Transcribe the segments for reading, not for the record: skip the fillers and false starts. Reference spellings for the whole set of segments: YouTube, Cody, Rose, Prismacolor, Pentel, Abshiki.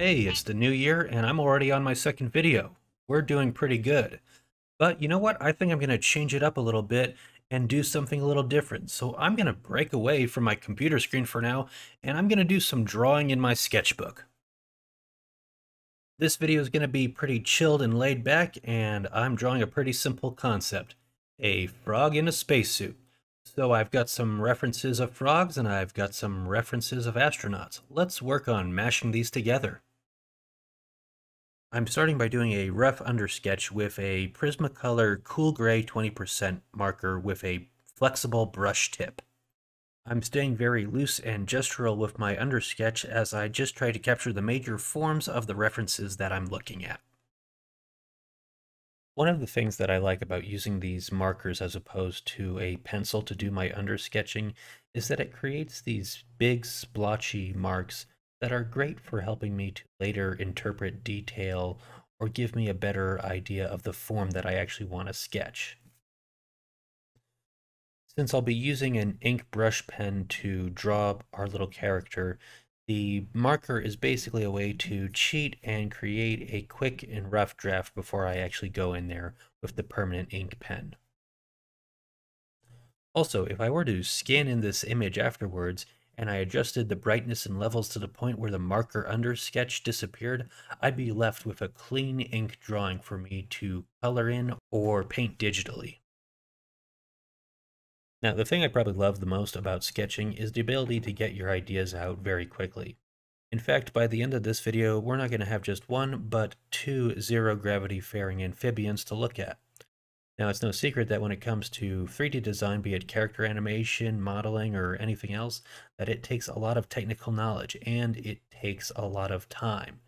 Hey, it's the new year and I'm already on my second video. We're doing pretty good. But you know what? I think I'm going to change it up a little bit and do something a little different. So I'm going to break away from my computer screen for now and I'm going to do some drawing in my sketchbook. This video is going to be pretty chilled and laid back and I'm drawing a pretty simple concept. A frog in a spacesuit. So I've got some references of frogs and I've got some references of astronauts. Let's work on mashing these together. I'm starting by doing a rough undersketch with a Prismacolor Cool Gray 20% marker with a flexible brush tip. I'm staying very loose and gestural with my undersketch as I just try to capture the major forms of the references that I'm looking at. One of the things that I like about using these markers as opposed to a pencil to do my undersketching is that it creates these big splotchy marks that are great for helping me to later interpret detail or give me a better idea of the form that I actually want to sketch. Since I'll be using an ink brush pen to draw our little character, the marker is basically a way to cheat and create a quick and rough draft before I actually go in there with the permanent ink pen. Also, if I were to scan in this image afterwards, and I adjusted the brightness and levels to the point where the marker under sketch disappeared, I'd be left with a clean ink drawing for me to color in or paint digitally. Now, the thing I probably love the most about sketching is the ability to get your ideas out very quickly. In fact, by the end of this video, we're not going to have just one, but two zero-gravity faring amphibians to look at. Now, it's no secret that when it comes to 3D design, be it character animation, modeling, or anything else, that it takes a lot of technical knowledge and it takes a lot of time.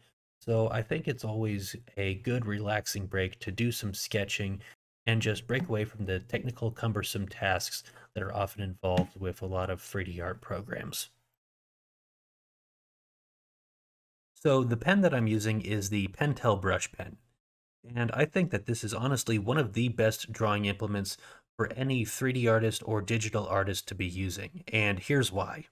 So I think it's always a good relaxing break to do some sketching and just break away from the technical cumbersome tasks that are often involved with a lot of 3D art programs. So the pen that I'm using is the Pentel brush pen. And I think that this is honestly one of the best drawing implements for any 3D artist or digital artist to be using, and here's why.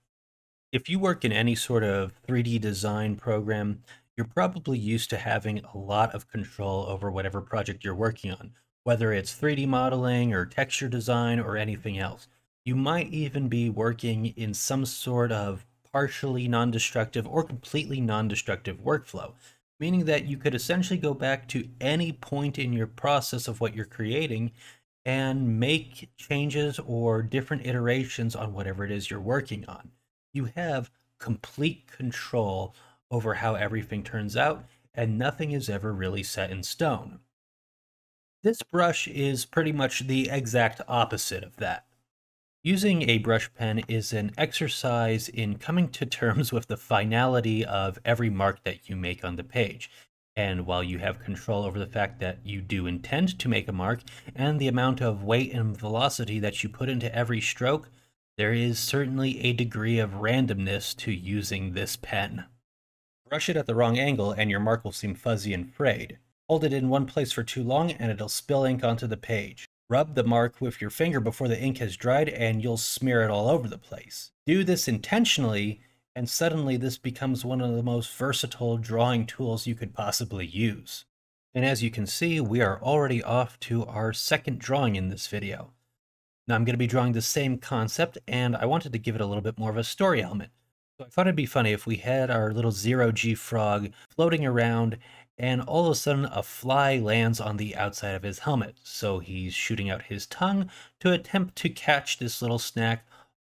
If you work in any sort of 3D design program, you're probably used to having a lot of control over whatever project you're working on, whether it's 3D modeling or texture design or anything else. You might even be working in some sort of partially non-destructive or completely non-destructive workflow, meaning that you could essentially go back to any point in your process of what you're creating and make changes or different iterations on whatever it is you're working on. You have complete control over how everything turns out, and nothing is ever really set in stone. This brush is pretty much the exact opposite of that. Using a brush pen is an exercise in coming to terms with the finality of every mark that you make on the page. And while you have control over the fact that you do intend to make a mark and the amount of weight and velocity that you put into every stroke, there is certainly a degree of randomness to using this pen. Brush it at the wrong angle and your mark will seem fuzzy and frayed. Hold it in one place for too long and it'll spill ink onto the page. Rub the mark with your finger before the ink has dried and you'll smear it all over the place. Do this intentionally and suddenly this becomes one of the most versatile drawing tools you could possibly use. And as you can see, we are already off to our second drawing in this video. Now I'm going to be drawing the same concept and I wanted to give it a little bit more of a story element. So I thought it'd be funny if we had our little zero-G frog floating around and all of a sudden a fly lands on the outside of his helmet. So he's shooting out his tongue to attempt to catch this little snack,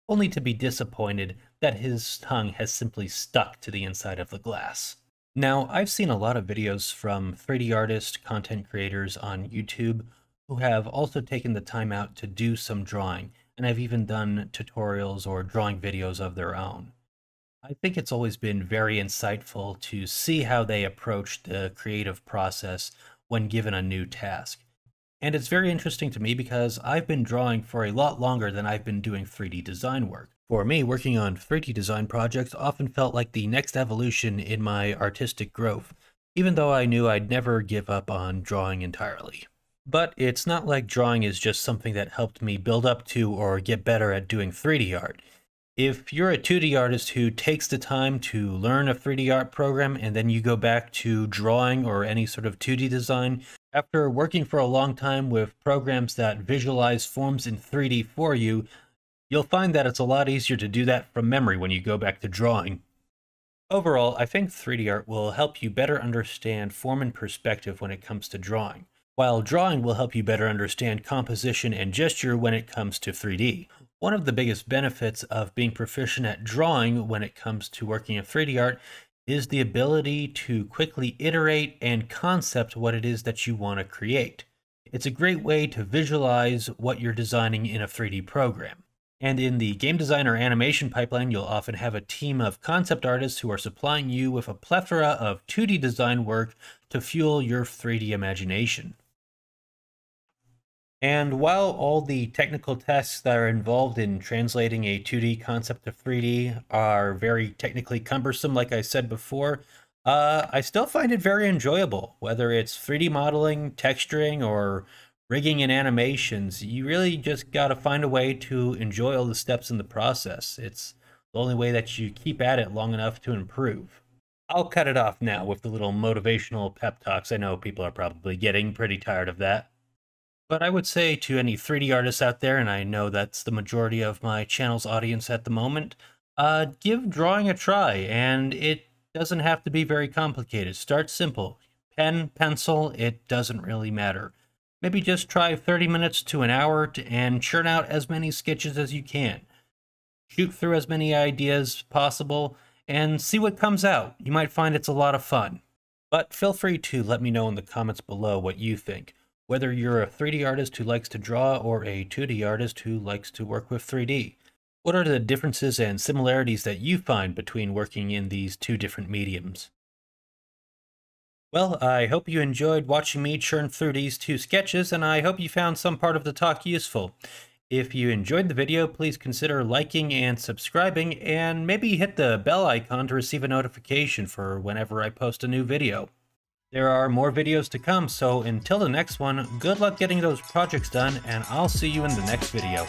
only to be disappointed that his tongue has simply stuck to the inside of the glass. Now, I've seen a lot of videos from 3D artists, content creators on YouTube who have also taken the time out to do some drawing, and have even done tutorials or drawing videos of their own. I think it's always been very insightful to see how they approach the creative process when given a new task. And it's very interesting to me because I've been drawing for a lot longer than I've been doing 3D design work. For me, working on 3D design projects often felt like the next evolution in my artistic growth, even though I knew I'd never give up on drawing entirely. But it's not like drawing is just something that helped me build up to or get better at doing 3D art. If you're a 2D artist who takes the time to learn a 3D art program and then you go back to drawing or any sort of 2D design, after working for a long time with programs that visualize forms in 3D for you, you'll find that it's a lot easier to do that from memory when you go back to drawing. Overall, I think 3D art will help you better understand form and perspective when it comes to drawing, while drawing will help you better understand composition and gesture when it comes to 3D. One of the biggest benefits of being proficient at drawing when it comes to working in 3D art is the ability to quickly iterate and concept what it is that you want to create. It's a great way to visualize what you're designing in a 3D program. And in the game design or animation pipeline, you'll often have a team of concept artists who are supplying you with a plethora of 2D design work to fuel your 3D imagination. And while all the technical tasks that are involved in translating a 2D concept to 3D are very technically cumbersome, like I said before, I still find it very enjoyable. Whether it's 3D modeling, texturing, or rigging and animations, you really just gotta find a way to enjoy all the steps in the process. It's the only way that you keep at it long enough to improve. I'll cut it off now with the little motivational pep talks. I know people are probably getting pretty tired of that. But I would say to any 3D artists out there, and I know that's the majority of my channel's audience at the moment, give drawing a try, and it doesn't have to be very complicated. Start simple. Pen, pencil, it doesn't really matter. Maybe just try 30 minutes to an hour and churn out as many sketches as you can. Shoot through as many ideas as possible and see what comes out. You might find it's a lot of fun. But feel free to let me know in the comments below what you think. Whether you're a 3D artist who likes to draw or a 2D artist who likes to work with 3D. What are the differences and similarities that you find between working in these two different mediums? Well, I hope you enjoyed watching me churn through these two sketches, and I hope you found some part of the talk useful. If you enjoyed the video, please consider liking and subscribing, and maybe hit the bell icon to receive a notification for whenever I post a new video. There are more videos to come, so until the next one, good luck getting those projects done, and I'll see you in the next video.